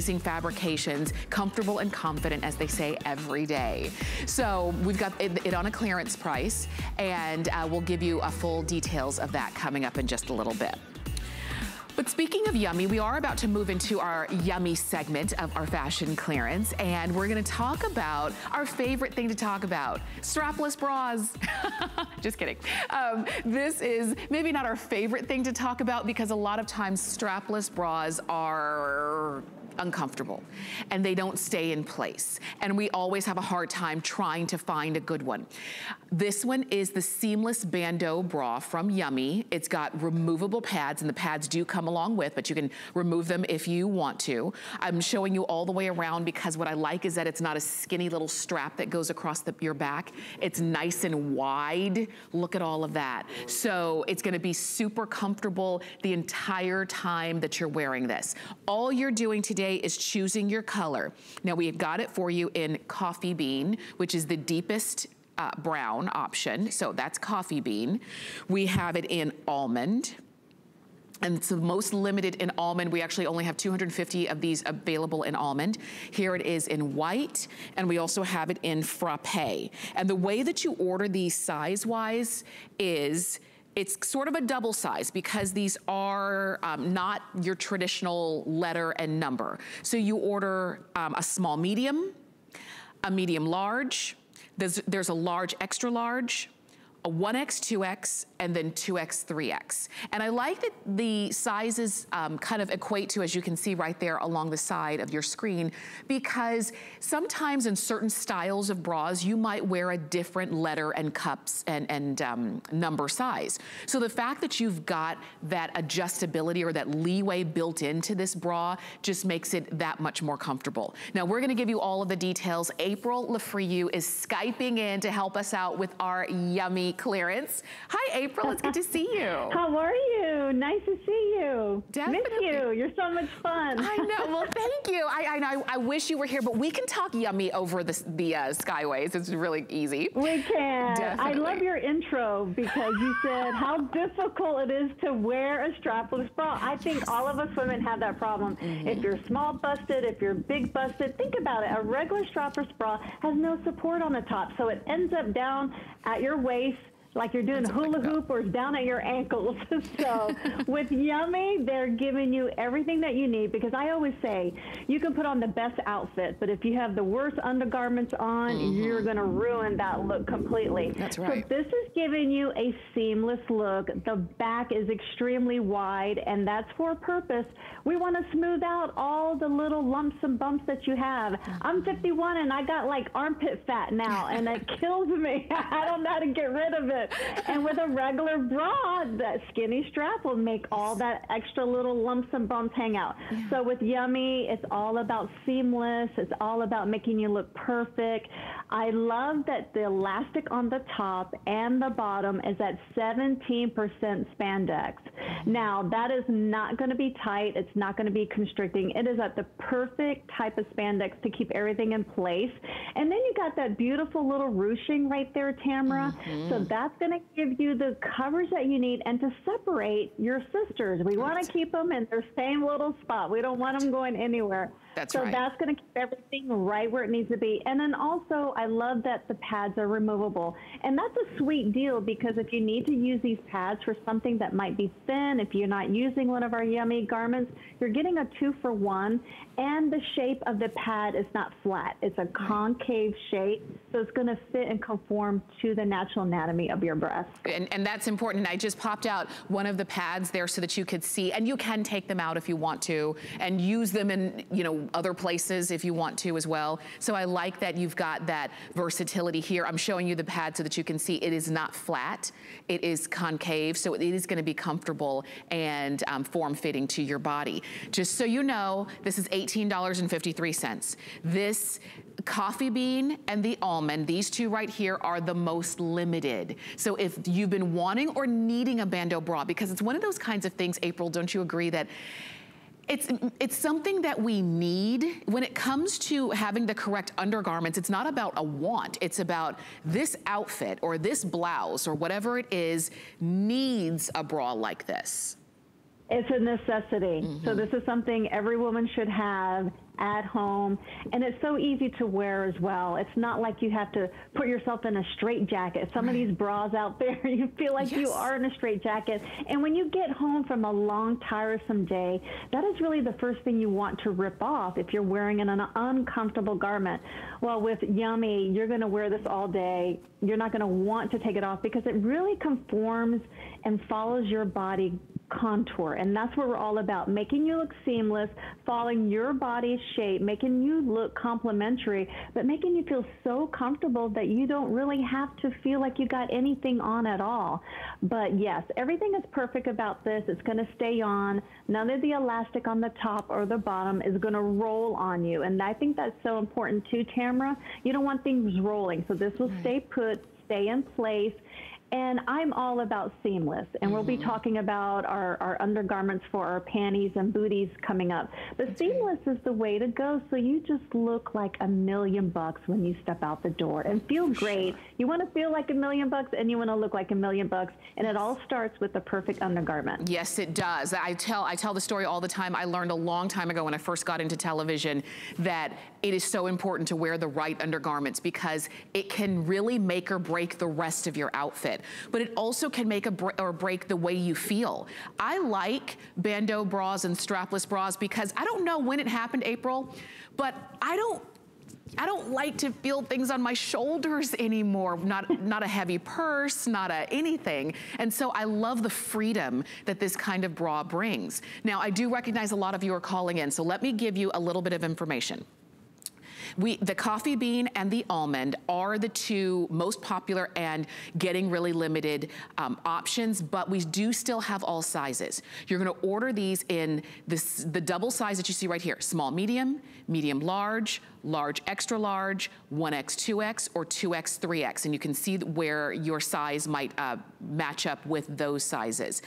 Amazing fabrications, comfortable and confident, as they say every day. So we've got it on a clearance price, and we'll give you a full details of that coming up in just a little bit. But speaking of Yummie, we are about to move into our Yummie segment of our fashion clearance, and we're gonna talk about our favorite thing to talk about, strapless bras. Just kidding. This is maybe not our favorite thing to talk about because a lot of times strapless bras are uncomfortable and they don't stay in place, and we always have a hard time trying to find a good one. This one is the seamless bandeau bra from Yummie. It's got removable pads, and the pads do come along with, but you can remove them if you want to. I'm showing you all the way around because what I like is that it's not a skinny little strap that goes across your back. It's nice and wide. Look at all of that. So it's going to be super comfortable the entire time that you're wearing this. All you're doing today is choosing your color. Now we've got it for you in coffee bean, which is the deepest brown option. So that's coffee bean. We have it in almond, and it's the most limited in almond. We actually only have 250 of these available in almond. Here it is in white, and we also have it in frappe. And the way that you order these size-wise is it's sort of a double size because these are not your traditional letter and number. So you order a small medium, a medium large, there's a large extra large, a 1X, 2X, and then 2X, 3X. And I like that the sizes kind of equate to, as you can see right there along the side of your screen, because sometimes in certain styles of bras, you might wear a different letter and cups and number size. So the fact that you've got that adjustability or that leeway built into this bra just makes it that much more comfortable. Now we're gonna give you all of the details. April LaFreyu is Skyping in to help us out with our Yummie clearance. Hi, April. It's good to see you. How are you? Nice to see you. Definitely. Miss you. You're so much fun. I know. Well, thank you. I wish you were here, but we can talk Yummie over the Skyways. It's really easy. We can. Definitely. I love your intro because you said how difficult it is to wear a strapless bra. I think all of us women have that problem. Mm-hmm. If you're small busted, if you're big busted, think about it. A regular strapless bra has no support on the top, so it ends up down at your waist, like you're doing hula hoop, or down at your ankles. So with Yummie, they're giving you everything that you need, because I always say you can put on the best outfit, but if you have the worst undergarments on, mm-hmm. you're going to ruin that look completely. That's right. So this is giving you a seamless look. The back is extremely wide, and that's for a purpose. We want to smooth out all the little lumps and bumps that you have. I'm 51 and I got like armpit fat now, and it kills me. I don't know how to get rid of it. And with a regular bra, that skinny strap will make all that extra little lumps and bumps hang out. Yeah. So with Yummie, it's all about seamless. It's all about making you look perfect. I love that the elastic on the top and the bottom is at 17% spandex. Now, that is not going to be tight. It's not going to be constricting. It is at the perfect type of spandex to keep everything in place. And then you got that beautiful little ruching right there, Tamara. Mm-hmm. So that's going to give you the coverage that you need, and to separate your sisters. We want to keep them in their same little spot. We don't want them going anywhere. That's right. So that's going to keep everything right where it needs to be. And then also, I love that the pads are removable. And that's a sweet deal, because if you need to use these pads for something that might be thin, if you're not using one of our Yummie garments, you're getting a 2-for-1. And the shape of the pad is not flat. It's a concave shape, so it's going to fit and conform to the natural anatomy of your breast. And that's important. I just popped out one of the pads there so that you could see, and you can take them out if you want to, and use them in, you know, other places if you want to as well. So I like that you've got that versatility here. I'm showing you the pad so that you can see it is not flat. It is concave, so it is going to be comfortable and form-fitting to your body. Just so you know, this is $18.53. This coffee bean and the almond, these two right here, are the most limited. So if you've been wanting or needing a bandeau bra, because it's one of those kinds of things, April, don't you agree that it's something that we need? When it comes to having the correct undergarments, it's not about a want. It's about this outfit or this blouse or whatever it is needs a bra like this. It's a necessity. Mm-hmm. So this is something every woman should have at home, and it's so easy to wear as well. It's not like you have to put yourself in a straitjacket. Some of these bras out there, you feel like you are in a straitjacket. And when you get home from a long, tiresome day, that is really the first thing you want to rip off if you're wearing an uncomfortable garment. Well, with Yummie, you're going to wear this all day. You're not going to want to take it off because it really conforms and follows your body contour, and that's what we're all about, making you look seamless, following your body's shape, making you look complimentary, but making you feel so comfortable that you don't really have to feel like you got anything on at all. But yes, everything is perfect about this. It's going to stay on. None of the elastic on the top or the bottom is going to roll on you, and I think that's so important too, Tamara. You don't want things rolling, so this will stay put, stay in place. And I'm all about seamless, and we'll be talking about our undergarments for our panties and booties coming up. But seamless is the way to go, so you just look like $1,000,000 when you step out the door and feel great. You want to feel like $1,000,000 and you want to look like $1,000,000, and it all starts with the perfect undergarment. Yes, it does. I tell the story all the time. I learned a long time ago when I first got into television that it is so important to wear the right undergarments because it can really make or break the rest of your outfit. But it also can make or break the way you feel. I like bandeau bras and strapless bras because I don't know when it happened, April, but I don't like to feel things on my shoulders anymore. Not a heavy purse, not a anything. And so I love the freedom that this kind of bra brings. Now, I do recognize a lot of you are calling in, so let me give you a little bit of information. The coffee bean and the almond are the two most popular and getting really limited options, but we do still have all sizes. You're gonna order these in the double size that you see right here, small, medium, medium, large, extra large, 1X, 2X, or 2X, 3X, and you can see where your size might match up with those sizes.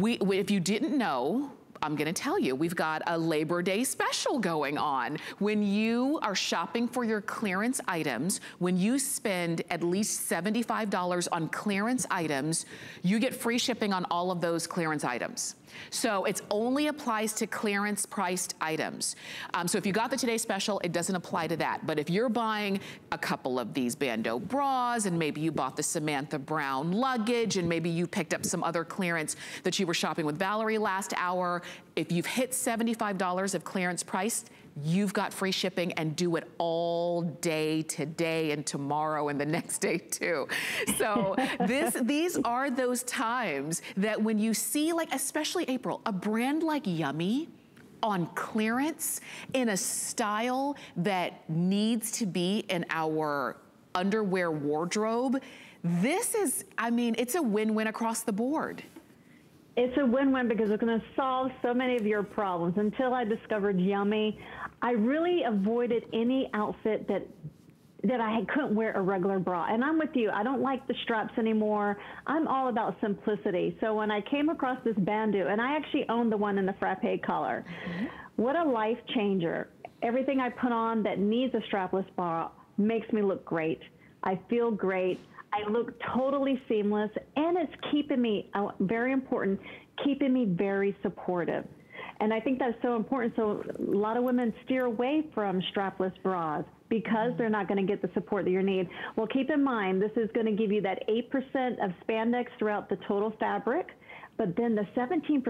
If you didn't know, I'm gonna tell you, we've got a Labor Day special going on. When you are shopping for your clearance items, when you spend at least $75 on clearance items, you get free shipping on all of those clearance items. So it only applies to clearance priced items. So if you got the Today Special, it doesn't apply to that. But if you're buying a couple of these bandeau bras, and maybe you bought the Samantha Brown luggage, and maybe you picked up some other clearance that you were shopping with Valerie last hour, if you've hit $75 of clearance priced, you've got free shipping, and do it all day today and tomorrow and the next day too. So these are those times that when you see, like, especially April, a brand like Yummie on clearance in a style that needs to be in our underwear wardrobe, this is, I mean, it's a win-win across the board. It's a win-win because it's going to solve so many of your problems. Until I discovered Yummie, I really avoided any outfit that I couldn't wear a regular bra. And I'm with you. I don't like the straps anymore. I'm all about simplicity. So when I came across this bandeau, and I actually owned the one in the frappe color, what a life changer. Everything I put on that needs a strapless bra makes me look great. I feel great. I look totally seamless, and it's keeping me, very important, keeping me very supportive. And I think that's so important. So a lot of women steer away from strapless bras because they're not going to get the support that you need. Well, keep in mind, this is going to give you that 8% of spandex throughout the total fabric, but then the 17%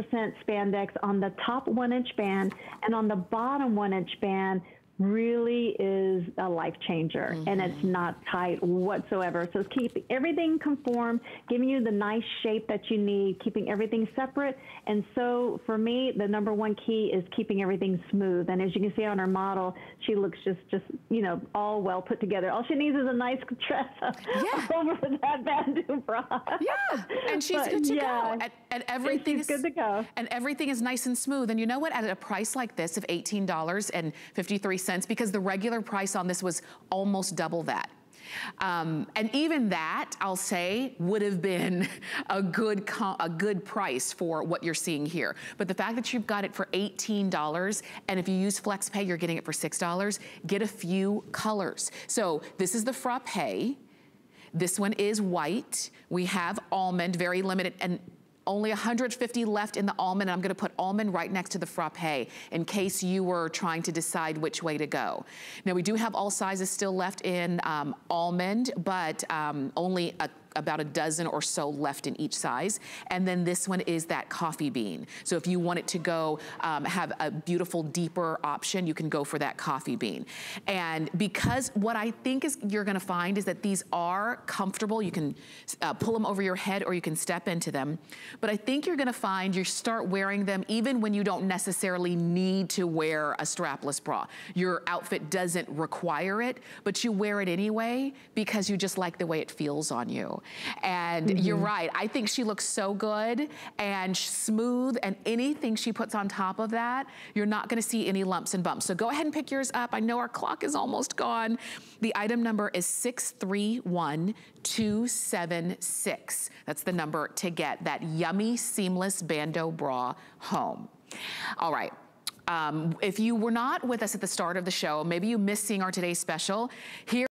spandex on the top 1-inch band and on the bottom 1-inch band really is a life changer, and it's not tight whatsoever. So keep everything conformed, giving you the nice shape that you need, keeping everything separate. And so for me, the number one key is keeping everything smooth. And as you can see on her model, she looks just you know, all well put together. All she needs is a nice dress over that bandeau bra. Yeah, and she's good to go. And everything is good to go. And everything is nice and smooth. And you know what? At a price like this of $18.53. Because the regular price on this was almost double that. And even that, I'll say, would have been a good price for what you're seeing here. But the fact that you've got it for $18, and if you use FlexPay, you're getting it for $6, get a few colors. So this is the frappe. This one is white. We have almond, very limited, and Only 150 left in the almond, and I'm gonna put almond right next to the frappe in case you were trying to decide which way to go. Now we do have all sizes still left in almond, but only about a dozen or so left in each size. And then this one is that coffee bean. So if you want it to go have a beautiful deeper option, you can go for that coffee bean. And because what I think is you're gonna find is that these are comfortable. You can pull them over your head or you can step into them. But I think you're gonna find you start wearing them even when you don't necessarily need to wear a strapless bra. Your outfit doesn't require it, but you wear it anyway because you just like the way it feels on you. And you're right, I think she looks so good and smooth, and anything she puts on top of that, you're not gonna see any lumps and bumps. So go ahead and pick yours up. I know our clock is almost gone. The item number is 631276. That's the number to get that Yummie seamless bandeau bra home. All right. If you were not with us at the start of the show, maybe you missed seeing our today's special. Here